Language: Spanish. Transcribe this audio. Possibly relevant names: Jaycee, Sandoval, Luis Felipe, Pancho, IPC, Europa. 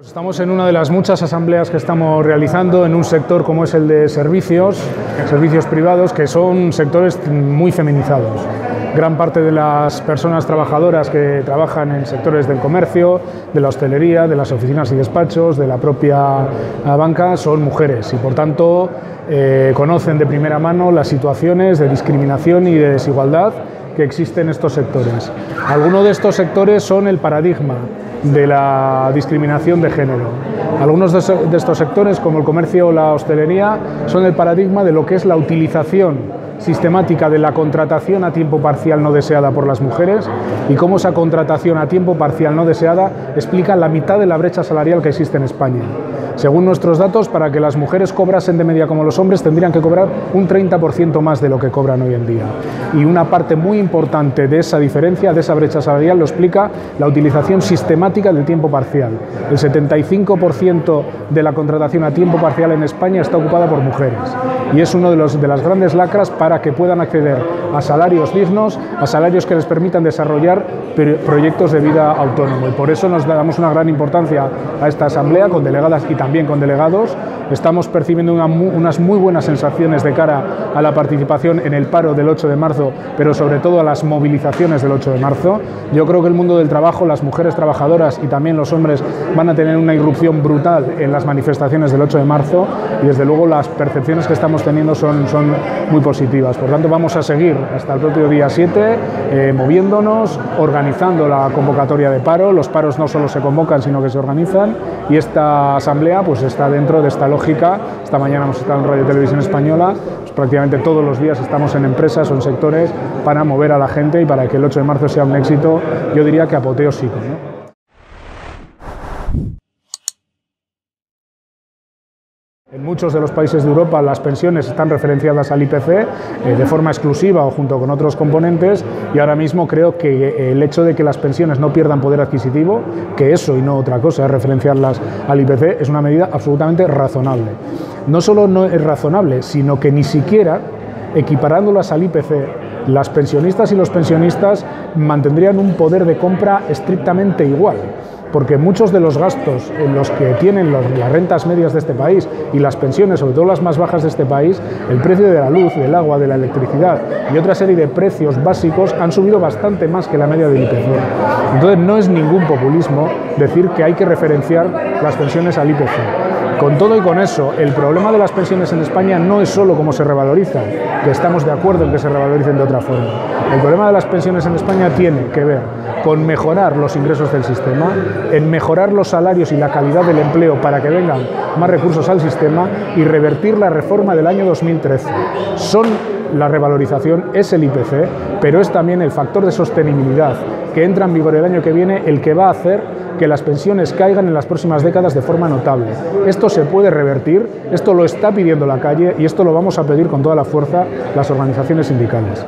Estamos en una de las muchas asambleas que estamos realizando en un sector como es el de servicios privados, que son sectores muy feminizados. Gran parte de las personas trabajadoras que trabajan en sectores del comercio, de la hostelería, de las oficinas y despachos, de la propia banca, son mujeres y, por tanto, conocen de primera mano las situaciones de discriminación y de desigualdad que existen en estos sectores. Algunos de estos sectores son el paradigma de la discriminación de género. Algunos de estos sectores, como el comercio o la hostelería, son el paradigma de lo que es la utilización sistemática de la contratación a tiempo parcial no deseada por las mujeres y cómo esa contratación a tiempo parcial no deseada explica la mitad de la brecha salarial que existe en España. Según nuestros datos, para que las mujeres cobrasen de media como los hombres, tendrían que cobrar un 30% más de lo que cobran hoy en día. Y una parte muy importante de esa diferencia, de esa brecha salarial, lo explica la utilización sistemática del tiempo parcial. El 75% de la contratación a tiempo parcial en España está ocupada por mujeres. Y es una de las grandes lacras para que puedan acceder a salarios dignos, a salarios que les permitan desarrollar proyectos de vida autónomo. Y por eso nos damos una gran importancia a esta asamblea, con delegadas y también con delegados. Estamos percibiendo unas muy buenas sensaciones de cara a la participación en el paro del 8 de marzo, pero sobre todo a las movilizaciones del 8 de marzo. Yo creo que el mundo del trabajo, las mujeres trabajadoras y también los hombres van a tener una irrupción brutal en las manifestaciones del 8 de marzo y, desde luego, las percepciones que estamos teniendo son muy positivas. Por tanto, vamos a seguir hasta el propio día 7 moviéndonos, organizando la convocatoria de paro. Los paros no solo se convocan, sino que se organizan, y esta asamblea pues está dentro de esta lógica. Esta mañana hemos estado en Radio Televisión Española, pues prácticamente todos los días estamos en empresas o en sectores para mover a la gente y para que el 8 de marzo sea un éxito, yo diría que apoteósico, ¿no? En muchos de los países de Europa las pensiones están referenciadas al IPC de forma exclusiva o junto con otros componentes, y ahora mismo creo que el hecho de que las pensiones no pierdan poder adquisitivo, que eso y no otra cosa es referenciarlas al IPC, es una medida absolutamente razonable. No solo no es razonable, sino que ni siquiera equiparándolas al IPC, las pensionistas y los pensionistas mantendrían un poder de compra estrictamente igual. Porque muchos de los gastos en los que tienen las rentas medias de este país y las pensiones, sobre todo las más bajas de este país, el precio de la luz, del agua, de la electricidad y otra serie de precios básicos han subido bastante más que la media del IPC. Entonces no es ningún populismo decir que hay que referenciar las pensiones al IPC. Con todo y con eso, el problema de las pensiones en España no es solo cómo se revalorizan, que estamos de acuerdo en que se revaloricen de otra forma. El problema de las pensiones en España tiene que ver con mejorar los ingresos del sistema, en mejorar los salarios y la calidad del empleo para que vengan más recursos al sistema y revertir la reforma del año 2013. La revalorización es el IPC, pero es también el factor de sostenibilidad que entra en vigor el año que viene el que va a hacer que las pensiones caigan en las próximas décadas de forma notable. Esto se puede revertir, esto lo está pidiendo la calle y esto lo vamos a pedir con toda la fuerza las organizaciones sindicales.